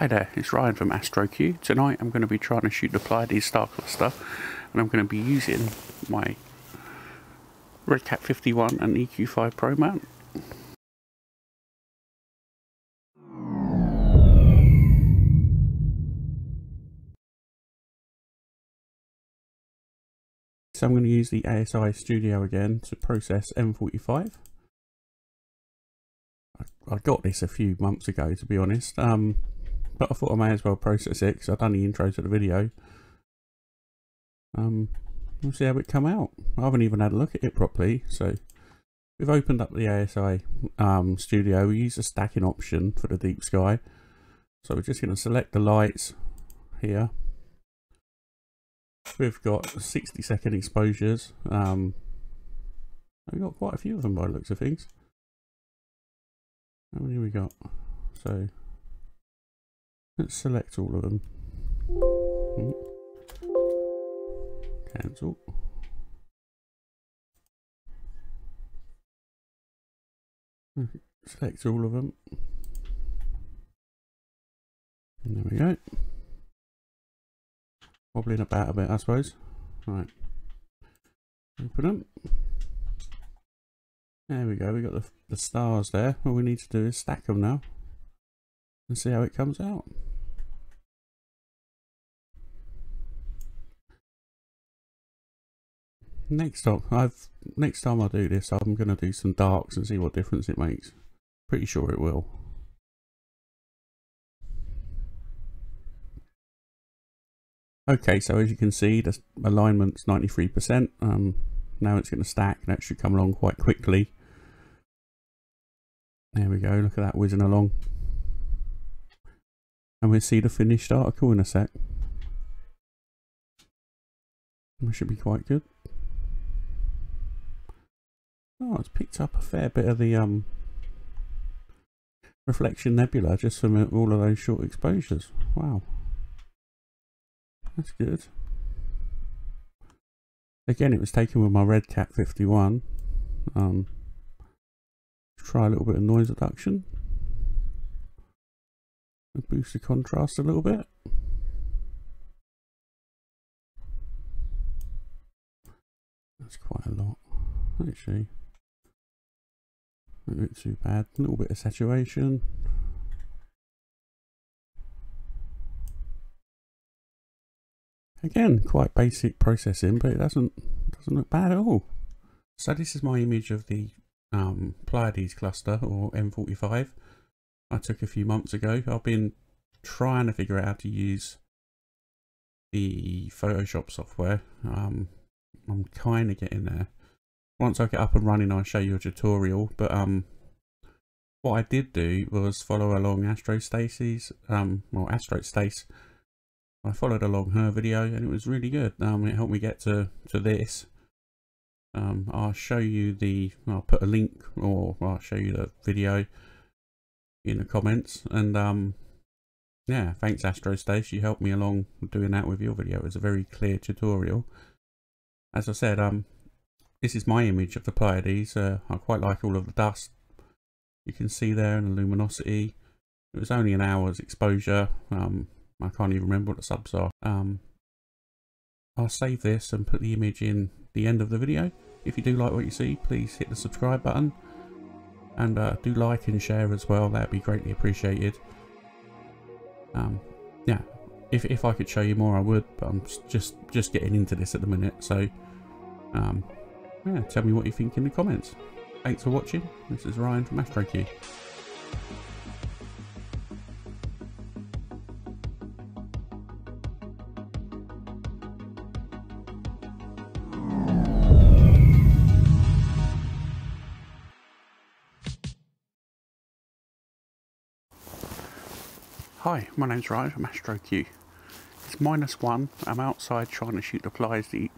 Hi there, it's Ryan from AstroQ. Tonight I'm going to be trying to shoot the Pleiades star cluster, and I'm going to be using my RedCat 51 and EQ5 Pro mount. So I'm going to use the ASI Studio again to process M45. I got this a few months ago, to be honest. But I thought I may as well process it because I've done the intro to the video. We'll see how it come out. I haven't even had a look at it properly. So we've opened up the ASI Studio. We use a stacking option for the deep sky. So we're just going to select the lights here. We've got 60-second exposures. We've got quite a few of them by the looks of things. How many have we got? So let's select all of them. Cancel. Select all of them. And there we go. Wobbling about a bit, I suppose. Right. Open them. There we go. We got the stars there. All we need to do is stack them now and see how it comes out. Next time I do this, I'm going to do some darks and see what difference it makes. Pretty sure it will. Okay, so as you can see, the alignment's 93%. Now it's going to stack, and that should come along quite quickly. There we go. Look at that whizzing along. And we'll see the finished article in a sec. That should be quite good. Oh, it's picked up a fair bit of the reflection nebula just from all of those short exposures. Wow, that's good. Again, it was taken with my RedCat 51. Try a little bit of noise reduction. Boost the contrast a little bit. That's quite a lot, actually. Not look too bad. A little bit of saturation. Again, quite basic processing, but it doesn't look bad at all. So this is my image of the Pleiades cluster, or M45. I took a few months ago. I've been trying to figure out how to use the Photoshop software. I'm kind of getting there. Once I get up and running, I'll show you a tutorial. But what I did do was follow along AstroStace's, well, AstroStace. I followed along her video, and it was really good. It helped me get to this. I'll show you the. I'll put a link, or I'll show you the video in the comments, and yeah, thanks AstroStace, you helped me along doing that with your video. It was a very clear tutorial. As I said, this is my image of the Pleiades. I quite like all of the dust you can see there and the luminosity. It was only an hour's exposure. I can't even remember what the subs are. I'll save this and put the image in the end of the video. If you do like what you see, please hit the subscribe button. And do like and share as well, that'd be greatly appreciated. Yeah, if I could show you more I would, but I'm just getting into this at the minute, so yeah, tell me what you think in the comments. Thanks for watching. This is Ryan from AstroQ. Hi, my name's Ryan from AstroQ. It's -1. I'm outside trying to shoot the Pleiades.